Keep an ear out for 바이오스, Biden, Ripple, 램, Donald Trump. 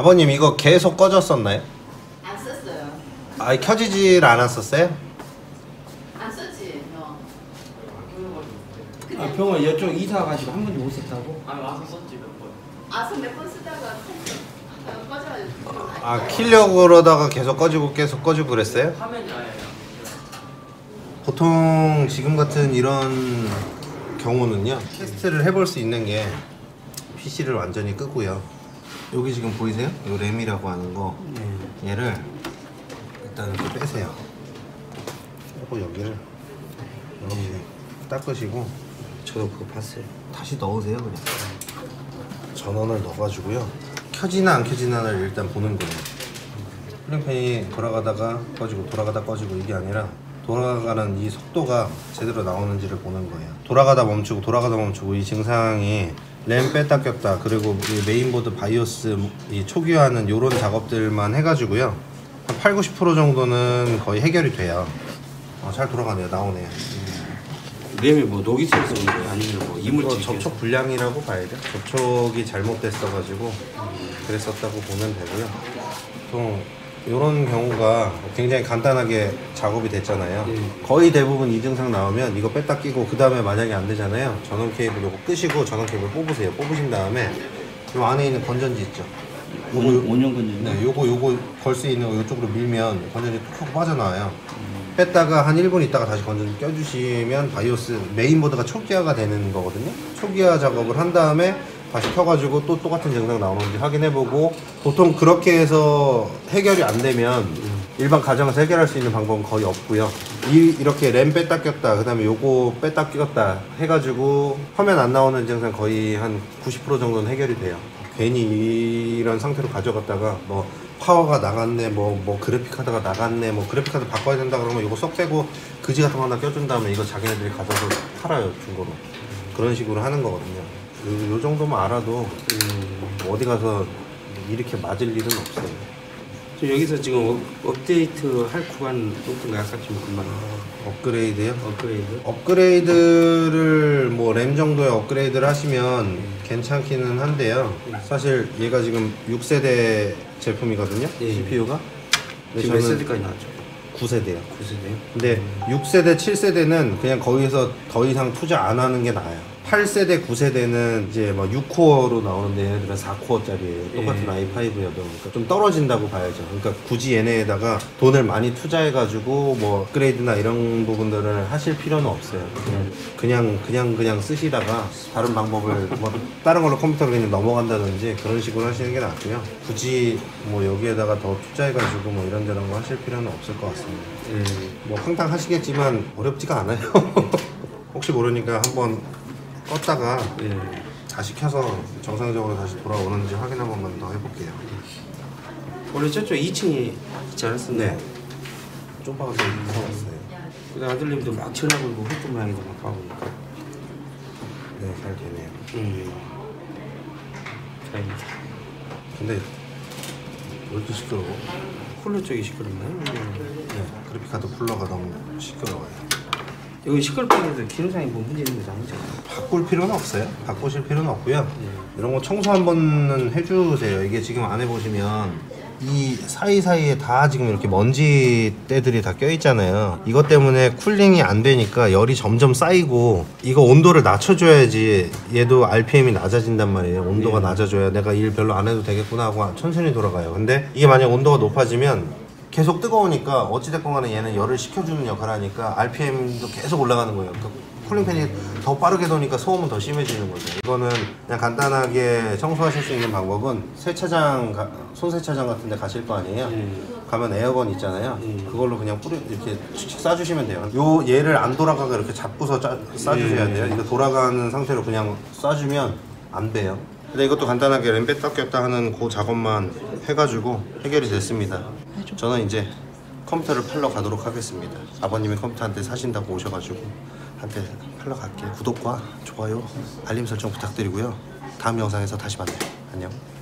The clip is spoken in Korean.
아버님 이거 계속 꺼졌었나요? 안 썼어요. 아, 켜지질 않았었어요? 안 썼지. 아, 병원 여쪽 이사 가시고 한 번도 못 썼다고? 아니, 와서 썼지 몇 번. 와서 몇 번 쓰다가 꺼져가지고. 아, 키려고 그러다가 계속 꺼지고 그랬어요? 화면이 아예. 보통 지금 같은 이런 경우는요, 테스트를 해볼 수 있는 게 PC를 완전히 끄고요. 여기 지금 보이세요? 이 램이라고 하는 거, 얘를 일단은 좀 빼세요. 빼고 여기를 이렇게 닦으시고, 저도 그거 봤어요. 다시 넣으세요. 그냥 전원을 넣어가지고요, 켜지나 안 켜지나를 일단 보는 거예요. 플링팬이 돌아가다가 꺼지고 돌아가다 꺼지고, 이게 아니라 돌아가는 이 속도가 제대로 나오는지를 보는 거예요. 돌아가다 멈추고 돌아가다 멈추고, 이 증상이 램 뺐다 꼈다, 그리고 이 메인보드 바이오스 이 초기화하는 요런 작업들만 해가지고요, 한 80~90% 정도는 거의 해결이 돼요. 잘 돌아가네요. 나오네요. 램이 뭐 녹이 있어서 그런 거예요? 아니면 뭐 이물질? 접촉 불량이라고 봐야 돼요. 접촉이 잘못됐어가지고 그랬었다고 보면 되고요. 보통 요런 경우가 굉장히 간단하게 작업이 됐잖아요. 거의 대부분 이 증상 나오면 이거 뺐다 끼고, 그 다음에 만약에 안 되잖아요, 전원 케이블 요거 끄시고 전원 케이블 뽑으세요. 뽑으신 다음에 요 안에 있는 건전지 있죠, 온열 건전지? 네, 요거 걸 수 있는 거 요쪽으로 밀면 건전지 툭 빠져나와요. 뺐다가 한 1분 있다가 다시 건전지 껴주시면 바이오스 메인보드가 초기화가 되는 거거든요. 초기화 작업을 한 다음에 다시 켜가지고 또 똑같은 증상 나오는지 확인해보고, 보통 그렇게 해서 해결이 안 되면 일반 가정에서 해결할 수 있는 방법은 거의 없고요. 이렇게 램 뺐다 꼈다, 그 다음에 요거 뺐다 꼈다 해가지고 화면 안 나오는 증상 거의 한 90% 정도는 해결이 돼요. 괜히 이런 상태로 가져갔다가 뭐 파워가 나갔네, 뭐 그래픽카드가 나갔네, 뭐 그래픽카드 바꿔야 된다 그러면 요거 쏙 빼고 그지 같은 거 하나 껴준 다음에 이거 자기네들이 가져서 팔아요, 중고로. 그런 식으로 하는 거거든요. 요 정도만 알아도 어디 가서 이렇게 맞을 일은 없어요. 저 여기서 지금 업데이트 할 구간 어떤가요? 업그레이드요? 업그레이드를 뭐 램 정도의 업그레이드를 하시면 괜찮기는 한데요. 사실 얘가 지금 6세대 제품이거든요. 예. CPU가 지금 몇 세대까지 나왔죠? 9세대요. 9세대요? 근데 6세대, 7세대는 그냥 거기서 더 이상 투자 안 하는 게 나아요. 8세대, 9세대는 이제 막 6코어로 나오는데 얘네들은 4코어짜리예요. 똑같은 i5여도. 그러니까 좀 떨어진다고 봐야죠. 그러니까 굳이 얘네에다가 돈을 많이 투자해가지고 뭐 업그레이드나 이런 부분들을 하실 필요는 없어요. 그냥 쓰시다가 다른 방법을 뭐 다른 걸로 컴퓨터로 그냥 넘어간다든지 그런 식으로 하시는 게 낫고요. 굳이 뭐 여기에다가 더 투자해가지고 뭐 이런저런 거 하실 필요는 없을 것 같습니다. 뭐 항상 하시겠지만 어렵지가 않아요. 혹시 모르니까 한번 껐다가 다시 켜서 정상적으로 다시 돌아오는지 확인 한 번만 더 해볼게요. 원래 저쪽 2층이 있지 않았었나요? 네. 좁아서 무서웠어요. 근데 아들님도 막 전화 걸고 헛돈 모양이도 막 가보니까. 네, 잘 되네요. 다행이다. 근데 왜 이렇게 시끄러워? 쿨러 쪽이 시끄럽나요? 네, 그래픽카드 쿨러가 너무 시끄러워요. 여기 시끌거리는데 기능상이 뭐 문제 있는 거 아니죠? 바꿀 필요는 없어요. 바꾸실 필요는 없고요. 이런 거 청소 한 번은 해주세요. 이게 지금 안에 보시면 이 사이사이에 다 지금 이렇게 먼지때들이 다 껴있잖아요. 이것 때문에 쿨링이 안 되니까 열이 점점 쌓이고, 이거 온도를 낮춰줘야지 얘도 RPM이 낮아진단 말이에요. 온도가 낮아져야 내가 일 별로 안 해도 되겠구나 하고 천천히 돌아가요. 근데 이게 만약 온도가 높아지면 계속 뜨거우니까 어찌됐건 간에 얘는 열을 식혀주는 역할을 하니까 RPM도 계속 올라가는 거예요. 그러니까 쿨링팬이 더 빠르게 도니까 소음은 더 심해지는 거죠. 이거는 그냥 간단하게 청소하실 수 있는 방법은 세차장, 손세차장 같은 데 가실 거 아니에요? 가면 에어건 있잖아요. 그걸로 그냥 이렇게 칙칙 싸주시면 돼요. 요 얘를 안 돌아가게 이렇게 잡고서 싸주셔야 돼요. 이거 돌아가는 상태로 그냥 싸주면 안 돼요. 근데 이것도 간단하게 램 뺐다 꼈다 하는 그 작업만 해가지고 해결이 됐습니다. 저는 이제 컴퓨터를 팔러 가도록 하겠습니다. 아버님이 컴퓨터 한 대 사신다고 오셔가지고 한 대 팔러 갈게요. 구독과 좋아요, 알림 설정 부탁드리고요. 다음 영상에서 다시 만나요. 안녕.